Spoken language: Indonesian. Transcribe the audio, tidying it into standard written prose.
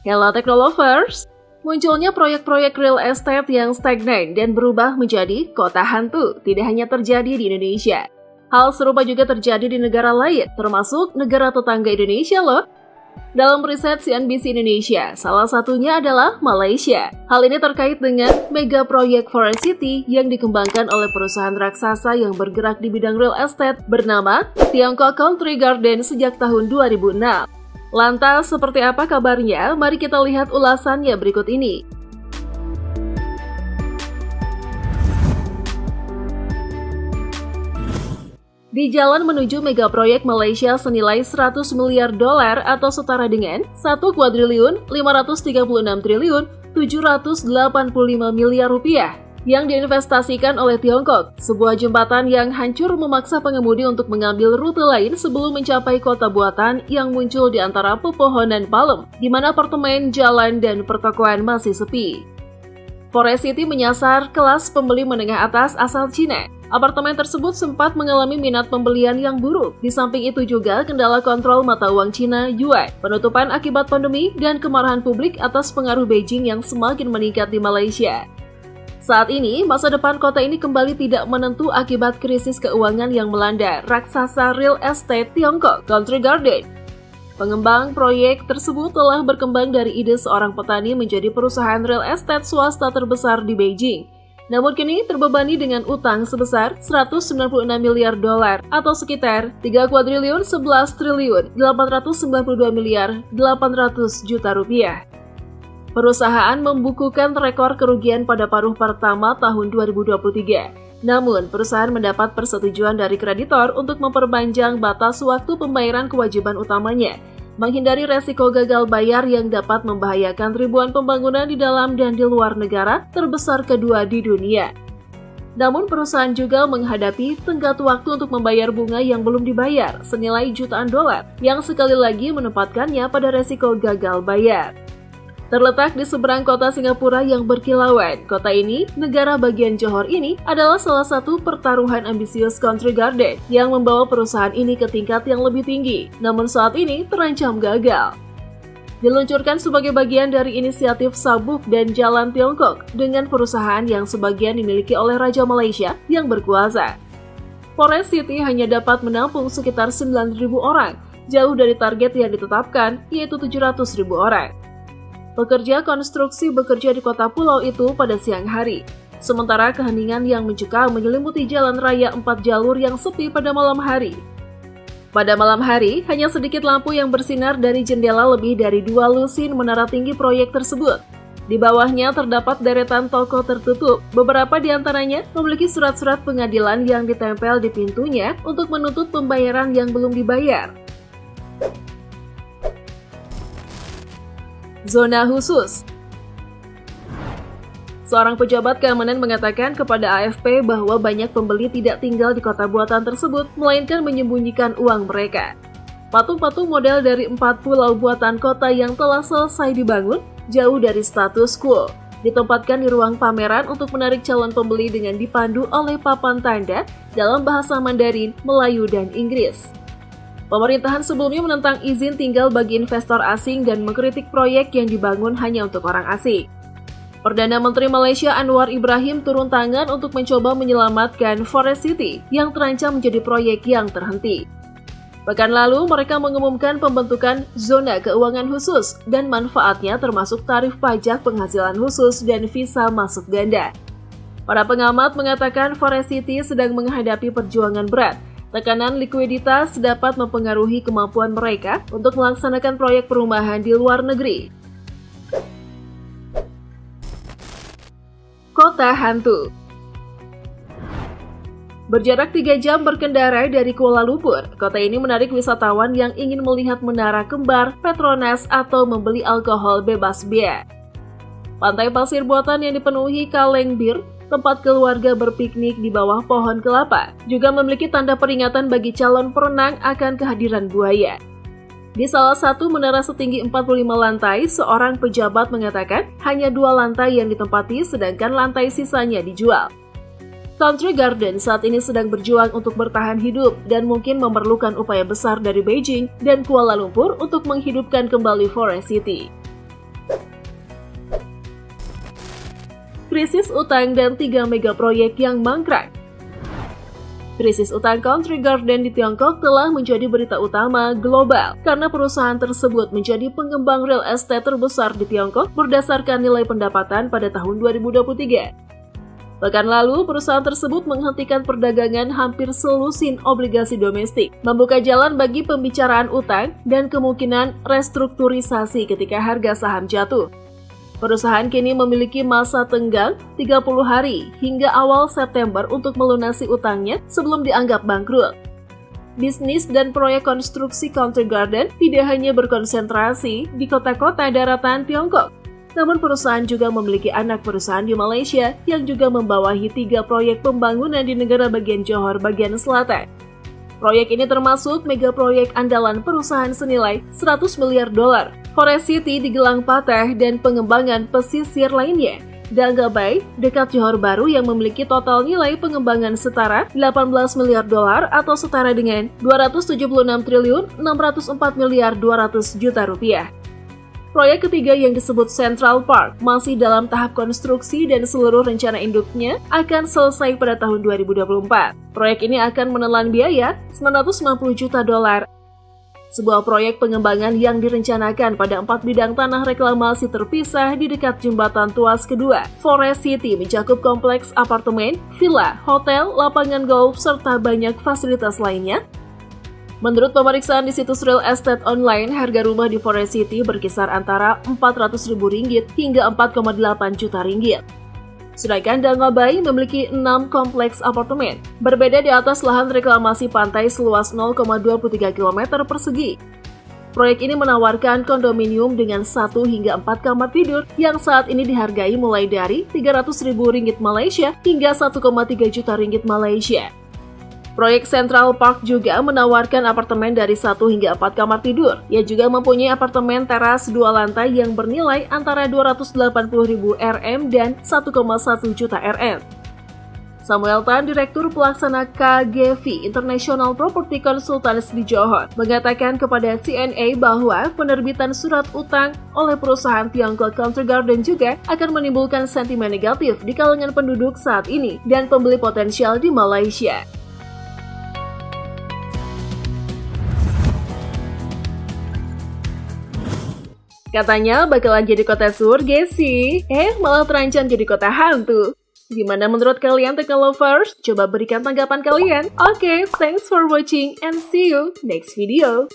Hello Teknolovers! Munculnya proyek-proyek real estate yang stagnan dan berubah menjadi kota hantu tidak hanya terjadi di Indonesia. Hal serupa juga terjadi di negara lain, termasuk negara tetangga Indonesia loh. Dalam riset CNBC Indonesia, salah satunya adalah Malaysia. Hal ini terkait dengan mega proyek Forest City yang dikembangkan oleh perusahaan raksasa yang bergerak di bidang real estate bernama Tiongkok Country Garden sejak tahun 2006. Lantas, seperti apa kabarnya? Mari kita lihat ulasannya berikut ini. Di jalan menuju megaproyek Malaysia senilai 100 miliar dolar atau setara dengan 1.536.785 miliar rupiah yang diinvestasikan oleh Tiongkok, sebuah jembatan yang hancur memaksa pengemudi untuk mengambil rute lain sebelum mencapai kota buatan yang muncul di antara pepohonan palem, di mana apartemen, jalan, dan pertokoan masih sepi. Forest City menyasar kelas pembeli menengah atas asal Cina. Apartemen tersebut sempat mengalami minat pembelian yang buruk. Di samping itu juga kendala kontrol mata uang Cina Yuan, penutupan akibat pandemi, dan kemarahan publik atas pengaruh Beijing yang semakin meningkat di Malaysia. Saat ini, masa depan kota ini kembali tidak menentu akibat krisis keuangan yang melanda raksasa real estate Tiongkok, Country Garden. Pengembang proyek tersebut telah berkembang dari ide seorang petani menjadi perusahaan real estate swasta terbesar di Beijing. Namun kini terbebani dengan utang sebesar 196 miliar dolar atau sekitar 3.011.892.800.000.000 rupiah. Perusahaan membukukan rekor kerugian pada paruh pertama tahun 2023. Namun, perusahaan mendapat persetujuan dari kreditor untuk memperpanjang batas waktu pembayaran kewajiban utamanya, menghindari resiko gagal bayar yang dapat membahayakan ribuan pembangunan di dalam dan di luar negara terbesar kedua di dunia. Namun, perusahaan juga menghadapi tenggat waktu untuk membayar bunga yang belum dibayar senilai jutaan dolar, yang sekali lagi menempatkannya pada resiko gagal bayar. Terletak di seberang kota Singapura yang berkilauan, kota ini, negara bagian Johor ini, adalah salah satu pertaruhan ambisius Country Garden yang membawa perusahaan ini ke tingkat yang lebih tinggi, namun saat ini terancam gagal. Diluncurkan sebagai bagian dari inisiatif Sabuk dan Jalan Tiongkok dengan perusahaan yang sebagian dimiliki oleh Raja Malaysia yang berkuasa. Forest City hanya dapat menampung sekitar 9.000 orang, jauh dari target yang ditetapkan, yaitu 700.000 orang. Pekerja konstruksi bekerja di kota pulau itu pada siang hari. Sementara keheningan yang mencekam menyelimuti jalan raya 4 jalur yang sepi pada malam hari. Pada malam hari, hanya sedikit lampu yang bersinar dari jendela lebih dari 2 lusin menara tinggi proyek tersebut. Di bawahnya terdapat deretan toko tertutup. Beberapa di antaranya memiliki surat-surat pengadilan yang ditempel di pintunya untuk menuntut pembayaran yang belum dibayar. Zona khusus. Seorang pejabat keamanan mengatakan kepada AFP bahwa banyak pembeli tidak tinggal di kota buatan tersebut, melainkan menyembunyikan uang mereka. Patung-patung model dari 4 pulau buatan kota yang telah selesai dibangun, jauh dari status quo, ditempatkan di ruang pameran untuk menarik calon pembeli dengan dipandu oleh papan tanda dalam bahasa Mandarin, Melayu, dan Inggris. Pemerintahan sebelumnya menentang izin tinggal bagi investor asing dan mengkritik proyek yang dibangun hanya untuk orang asing. Perdana Menteri Malaysia Anwar Ibrahim turun tangan untuk mencoba menyelamatkan Forest City yang terancam menjadi proyek yang terhenti. Pekan lalu, mereka mengumumkan pembentukan zona keuangan khusus dan manfaatnya termasuk tarif pajak penghasilan khusus dan visa masuk ganda. Para pengamat mengatakan Forest City sedang menghadapi perjuangan berat. Tekanan likuiditas dapat mempengaruhi kemampuan mereka untuk melaksanakan proyek perumahan di luar negeri. Kota hantu. Berjarak 3 jam berkendara dari Kuala Lumpur, kota ini menarik wisatawan yang ingin melihat menara kembar, Petronas, atau membeli alkohol bebas bea. Pantai Pasir Botan yang dipenuhi kaleng bir, tempat keluarga berpiknik di bawah pohon kelapa, juga memiliki tanda peringatan bagi calon perenang akan kehadiran buaya. Di salah satu menara setinggi 45 lantai, seorang pejabat mengatakan hanya 2 lantai yang ditempati sedangkan lantai sisanya dijual. Country Garden saat ini sedang berjuang untuk bertahan hidup dan mungkin memerlukan upaya besar dari Beijing dan Kuala Lumpur untuk menghidupkan kembali Forest City. krisis utang dan 3 mega proyek yang mangkrak. Krisis utang Country Garden di Tiongkok telah menjadi berita utama global karena perusahaan tersebut menjadi pengembang real estate terbesar di Tiongkok berdasarkan nilai pendapatan pada tahun 2023. Pekan lalu, perusahaan tersebut menghentikan perdagangan hampir selusin obligasi domestik, membuka jalan bagi pembicaraan utang dan kemungkinan restrukturisasi ketika harga saham jatuh. Perusahaan kini memiliki masa tenggang 30 hari hingga awal September untuk melunasi utangnya sebelum dianggap bangkrut. Bisnis dan proyek konstruksi Country Garden tidak hanya berkonsentrasi di kota-kota daratan Tiongkok, namun perusahaan juga memiliki anak perusahaan di Malaysia yang juga membawahi 3 proyek pembangunan di negara bagian Johor bagian selatan. Proyek ini termasuk mega proyek andalan perusahaan senilai 100 miliar dolar, Forest City di Gelang Patih dan pengembangan pesisir lainnya, Dangabai dekat Johor Baru yang memiliki total nilai pengembangan setara 18 miliar dolar atau setara dengan 276.604.200.000.000 rupiah. Proyek ketiga yang disebut Central Park masih dalam tahap konstruksi dan seluruh rencana induknya akan selesai pada tahun 2024. Proyek ini akan menelan biaya 990 juta dolar. Sebuah proyek pengembangan yang direncanakan pada 4 bidang tanah reklamasi terpisah di dekat jembatan Tuas kedua. Forest City mencakup kompleks apartemen, villa, hotel, lapangan golf, serta banyak fasilitas lainnya. Menurut pemeriksaan di situs real estate online, harga rumah di Forest City berkisar antara Rp400.000 hingga Rp4,8 juta. Sedangkan Dangabai memiliki 6 kompleks apartemen, berbeda di atas lahan reklamasi pantai seluas 0,23 km persegi. Proyek ini menawarkan kondominium dengan 1 hingga 4 kamar tidur yang saat ini dihargai mulai dari Rp300.000 Malaysia hingga Rp1,3 juta Malaysia. Proyek Central Park juga menawarkan apartemen dari 1 hingga 4 kamar tidur. Ia juga mempunyai apartemen teras 2 lantai yang bernilai antara 280.000 RM dan 1,1 juta RM. Samuel Tan, Direktur Pelaksana KGV International Property Consultants di Johor, mengatakan kepada CNA bahwa penerbitan surat utang oleh perusahaan Tiongkok Country Garden juga akan menimbulkan sentimen negatif di kalangan penduduk saat ini dan pembeli potensial di Malaysia. Katanya bakalan jadi kota surga sih, malah terancam jadi kota hantu. Gimana menurut kalian Teknolovers? Coba berikan tanggapan kalian. Oke, thanks for watching and see you next video.